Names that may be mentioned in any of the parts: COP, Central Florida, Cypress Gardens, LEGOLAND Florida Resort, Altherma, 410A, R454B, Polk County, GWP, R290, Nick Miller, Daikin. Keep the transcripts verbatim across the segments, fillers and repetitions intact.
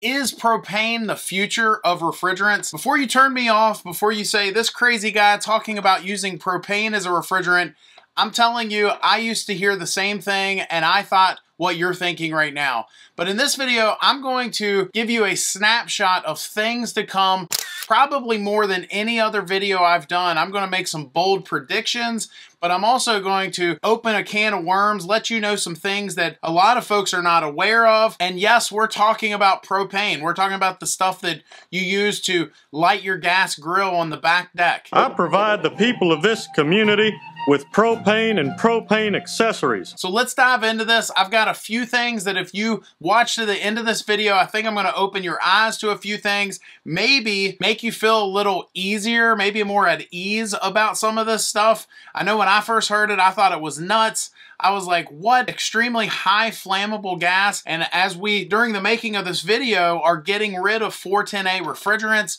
Is propane the future of refrigerants? Before you turn me off, before you say this crazy guy talking about using propane as a refrigerant, I'm telling you, I used to hear the same thing and I thought what you're thinking right now. But in this video, I'm going to give you a snapshot of things to come. Probably more than any other video I've done, I'm going to make some bold predictions, but I'm also going to open a can of worms, let you know some things that a lot of folks are not aware of. And yes, we're talking about propane. We're talking about the stuff that you use to light your gas grill on the back deck. I provide the people of this community with propane and propane accessories. So let's dive into this. I've got a few things that if you watch to the end of this video, I think I'm gonna open your eyes to a few things, maybe make you feel a little easier, maybe more at ease about some of this stuff. I know when I first heard it, I thought it was nuts. I was like, what? Extremely high flammable gas. And as we, during the making of this video, are getting rid of four ten A refrigerants,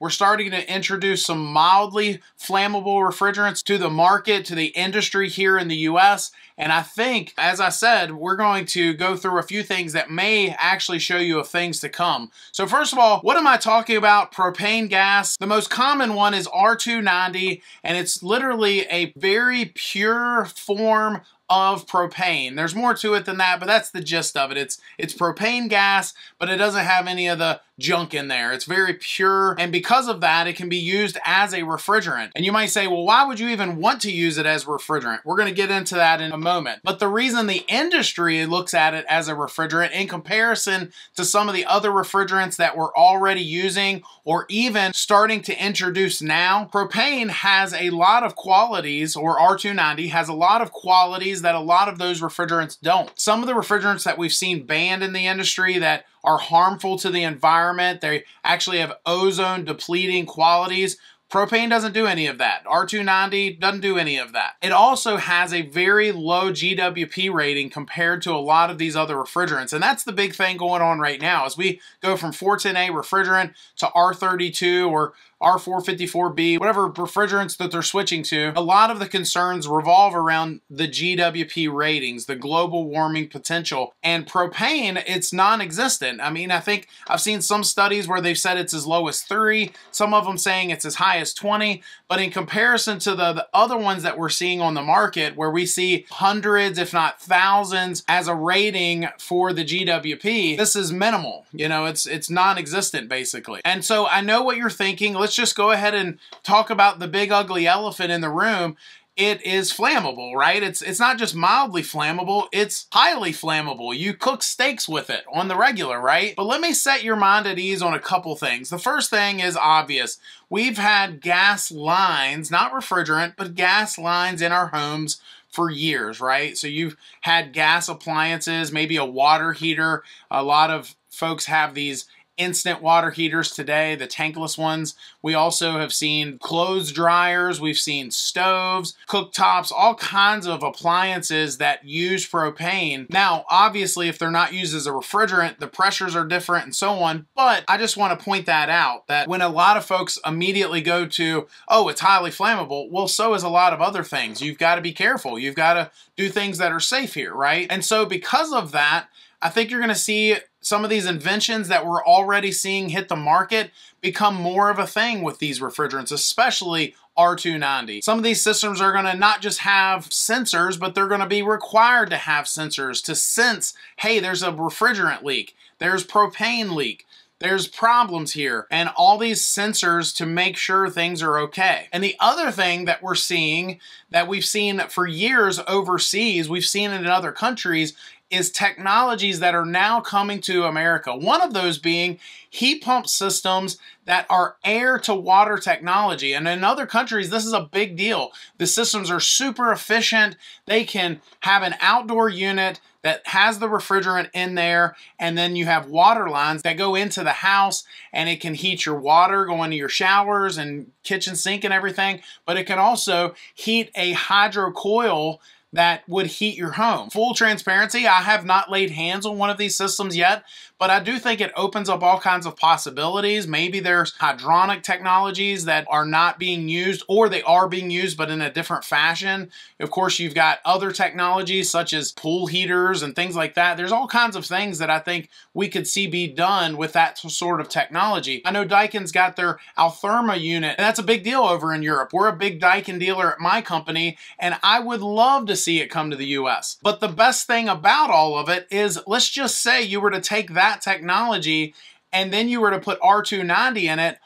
we're starting to introduce some mildly flammable refrigerants to the market, to the industry here in the U S. And I think, as I said, we're going to go through a few things that may actually show you of things to come. So first of all, what am I talking about? Propane gas. The most common one is R two ninety, and it's literally a very pure form of propane. There's more to it than that, but that's the gist of it. It's it's propane gas, but it doesn't have any of the junk in there. It's very pure, and because of that, it can be used as a refrigerant. And you might say, well, why would you even want to use it as refrigerant? We're gonna get into that in a moment. But the reason the industry looks at it as a refrigerant in comparison to some of the other refrigerants that we're already using or even starting to introduce now, propane has a lot of qualities, or R two ninety has a lot of qualities that a lot of those refrigerants don't. Some of the refrigerants that we've seen banned in the industry that are harmful to the environment, they actually have ozone depleting qualities. Propane doesn't do any of that. R two ninety doesn't do any of that. It also has a very low G W P rating compared to a lot of these other refrigerants. And that's the big thing going on right now as we go from four ten A refrigerant to R thirty-two or R four fifty-four B, whatever refrigerants that they're switching to. A lot of the concerns revolve around the G W P ratings, the global warming potential. And propane, it's non-existent. I mean, I think I've seen some studies where they've said it's as low as three, some of them saying it's as high as twenty, but in comparison to the, the other ones that we're seeing on the market, where we see hundreds, if not thousands, as a rating for the G W P, this is minimal. You know, it's it's non-existent basically. And so I know what you're thinking. Let's just go ahead and talk about the big ugly elephant in the room. It is flammable, right? It's it's not just mildly flammable, it's highly flammable. You cook steaks with it on the regular, right? But let me set your mind at ease on a couple things. The first thing is obvious. We've had gas lines, not refrigerant, but gas lines in our homes for years, right? So you've had gas appliances, maybe a water heater. A lot of folks have these instant water heaters today, the tankless ones. We also have seen clothes dryers, we've seen stoves, cooktops, all kinds of appliances that use propane. Now, obviously, if they're not used as a refrigerant, the pressures are different and so on, but I just want to point that out, that when a lot of folks immediately go to, oh, it's highly flammable, well, so is a lot of other things. You've got to be careful. You've got to do things that are safe here, right? And so because of that, I think you're going to see some of these inventions that we're already seeing hit the market become more of a thing with these refrigerants, especially R two ninety. Some of these systems are going to not just have sensors, but they're going to be required to have sensors to sense, hey, there's a refrigerant leak, there's propane leak, there's problems here, and all these sensors to make sure things are okay. And the other thing that we're seeing, that we've seen for years overseas, we've seen it in other countries, is technologies that are now coming to America. One of those being heat pump systems that are air to water technology. And in other countries, this is a big deal. The systems are super efficient. They can have an outdoor unit that has the refrigerant in there, and then you have water lines that go into the house, and it can heat your water, go into your showers and kitchen sink and everything, but it can also heat a hydro coil that would heat your home. Full transparency, I have not laid hands on one of these systems yet, But I do think it opens up all kinds of possibilities. Maybe there's hydronic technologies that are not being used, or they are being used but in a different fashion. Of course, you've got other technologies such as pool heaters and things like that. There's all kinds of things that I think we could see be done with that sort of technology. I know Daikin's got their Altherma unit, and that's a big deal over in Europe. We're a big Daikin dealer at my company, and I would love to see it come to the U S. But the best thing about all of it is, let's just say you were to take that technology and then you were to put R two ninety in it,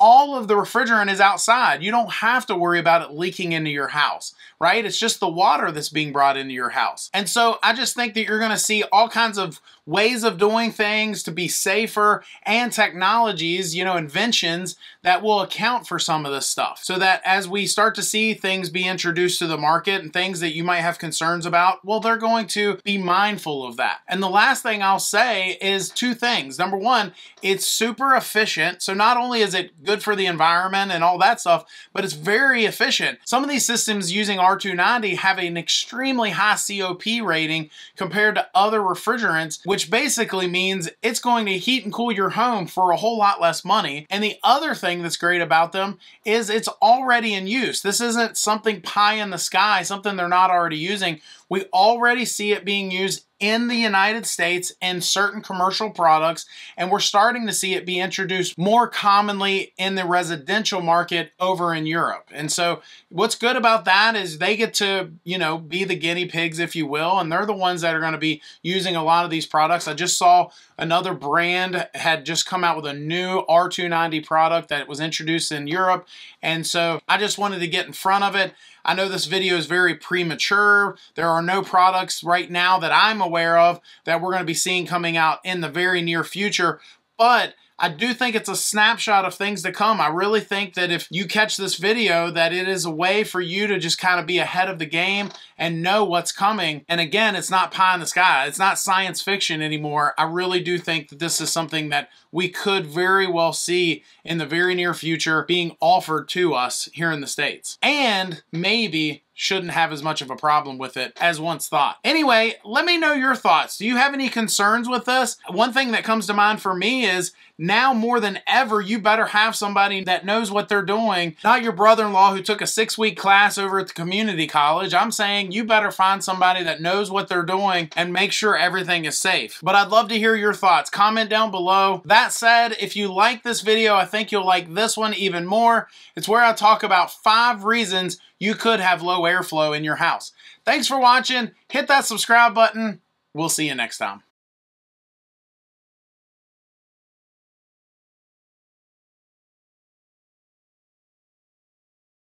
all of the refrigerant is outside. You don't have to worry about it leaking into your house, right? It's just the water that's being brought into your house. And so I just think that you're going to see all kinds of ways of doing things to be safer, and technologies, you know, inventions that will account for some of this stuff. So that as we start to see things be introduced to the market and things that you might have concerns about, well, they're going to be mindful of that. And the last thing I'll say is two things. Number one, it's super efficient. So not only is it good Good for the environment and all that stuff, but it's very efficient. Some of these systems using R two ninety have an extremely high C O P rating compared to other refrigerants, which basically means it's going to heat and cool your home for a whole lot less money. And the other thing that's great about them is it's already in use. This isn't something pie in the sky, something they're not already using. We already see it being used in the United States in certain commercial products, and we're starting to see it be introduced more commonly in the residential market over in Europe. And so what's good about that is they get to, you know, be the guinea pigs, if you will, and they're the ones that are going to be using a lot of these products. I just saw another brand had just come out with a new R two ninety product that was introduced in Europe, and so I just wanted to get in front of it. I know this video is very premature. There are no products right now that I'm aware of that we're going to be seeing coming out in the very near future, but I do think it's a snapshot of things to come. I really think that if you catch this video, that it is a way for you to just kind of be ahead of the game and know what's coming. And again, it's not pie in the sky. It's not science fiction anymore. I really do think that this is something that we could very well see in the very near future being offered to us here in the States. And maybe shouldn't have as much of a problem with it as once thought. Anyway, let me know your thoughts. Do you have any concerns with this? One thing that comes to mind for me is, now more than ever, you better have somebody that knows what they're doing, not your brother-in-law who took a six-week class over at the community college. I'm saying you better find somebody that knows what they're doing and make sure everything is safe. But I'd love to hear your thoughts. Comment down below. That said, if you like this video, I think you'll like this one even more. It's where I talk about five reasons you could have low airflow in your house. Thanks for watching. Hit that subscribe button. We'll see you next time.